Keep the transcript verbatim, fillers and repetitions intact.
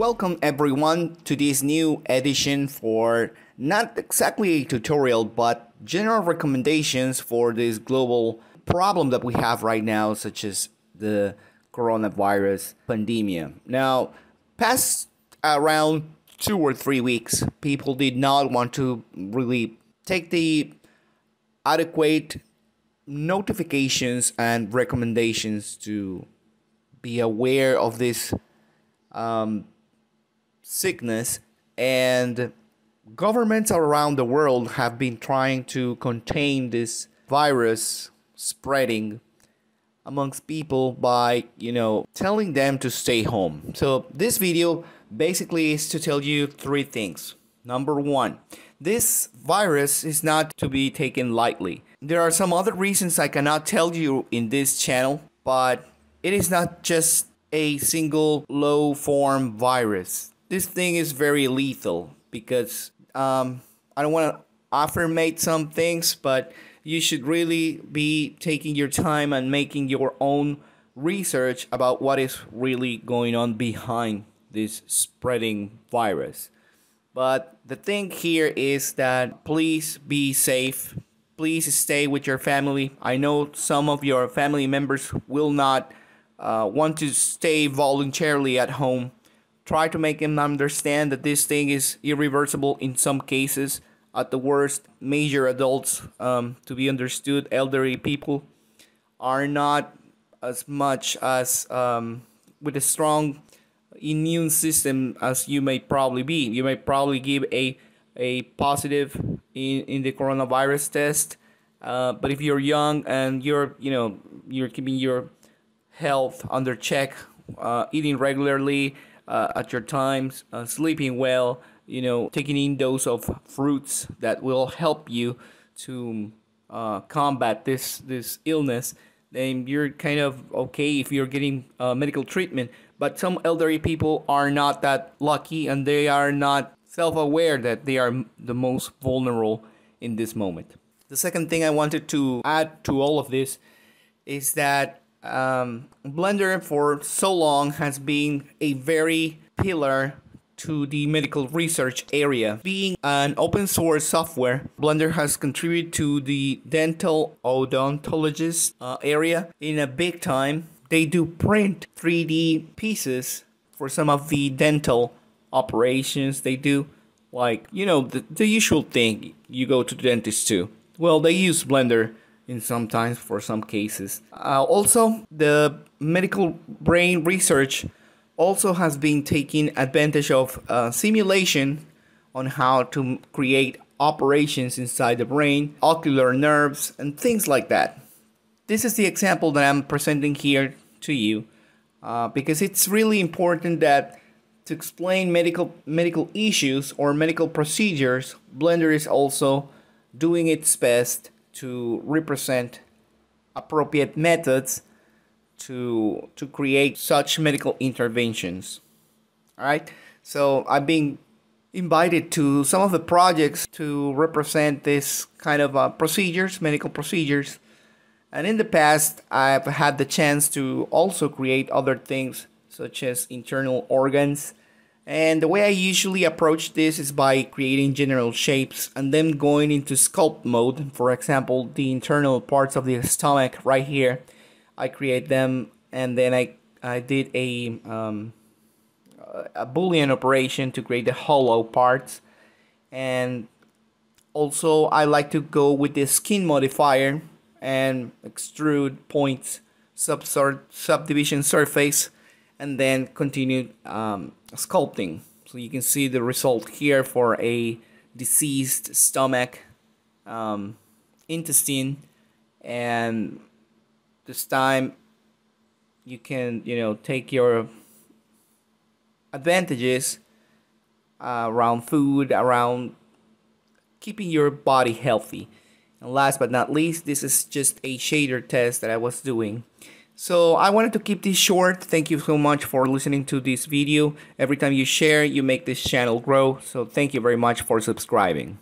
Welcome everyone to this new edition for not exactly a tutorial but general recommendations for this global problem that we have right now, such as the coronavirus pandemic. Now, past around two or three weeks, people did not want to really take the adequate notifications and recommendations to be aware of this um, sickness, and governments around the world have been trying to contain this virus spreading amongst people by, you know, telling them to stay home. So this video basically is to tell you three things. Number one, this virus is not to be taken lightly. There are some other reasons I cannot tell you in this channel, but it is not just a single low form virus. This thing is very lethal because um, I don't want to affirmate some things, but you should really be taking your time and making your own research about what is really going on behind this spreading virus. But the thing here is that please be safe. Please stay with your family. I know some of your family members will not uh, want to stay voluntarily at home. Try to make them understand that this thing is irreversible in some cases. At the worst, major adults, um, to be understood, elderly people are not as much as um, with a strong immune system as you may probably be. You may probably give a, a positive in, in the coronavirus test, uh, but if you're young and you're, you know, you're keeping your health under check, uh, eating regularly uh, at your times, uh, sleeping well, you know, taking in dose of fruits that will help you to uh, combat this this illness, then you're kind of okay if you're getting uh, medical treatment. But some elderly people are not that lucky, and they are not self-aware that they are the most vulnerable in this moment. The second thing I wanted to add to all of this is that um, Blender for so long has been a very pillar to the medical research area. Being an open source software, Blender has contributed to the dental odontologist uh, area in a big time. They do print three D pieces for some of the dental operations they do, like, you know, the, the usual thing you go to the dentist to. Well, they use Blender in sometimes for some cases. Uh, also, the medical brain research also has been taking advantage of uh, simulation on how to create operations inside the brain, ocular nerves, and things like that. This is the example that I'm presenting here to you uh, because it's really important that to explain medical, medical issues or medical procedures, Blender is also doing its best to represent appropriate methods to to create such medical interventions. All right, so I've been invited to some of the projects to represent this kind of uh, procedures, medical procedures, and in the past I've had the chance to also create other things such as internal organs, and the way I usually approach this is by creating general shapes and then going into sculpt mode. For example, the internal parts of the stomach right here, I create them, and then I, I did a, um, a Boolean operation to create the hollow parts. And also I like to go with the skin modifier and extrude points, subdivision surface, and then continue um, sculpting. So you can see the result here for a deceased stomach, um, intestine, and this time you can, you know, take your advantages uh, around food, around keeping your body healthy. And last but not least, this is just a shader test that I was doing. So I wanted to keep this short. Thank you so much for listening to this video. Every time you share, you make this channel grow. So thank you very much for subscribing.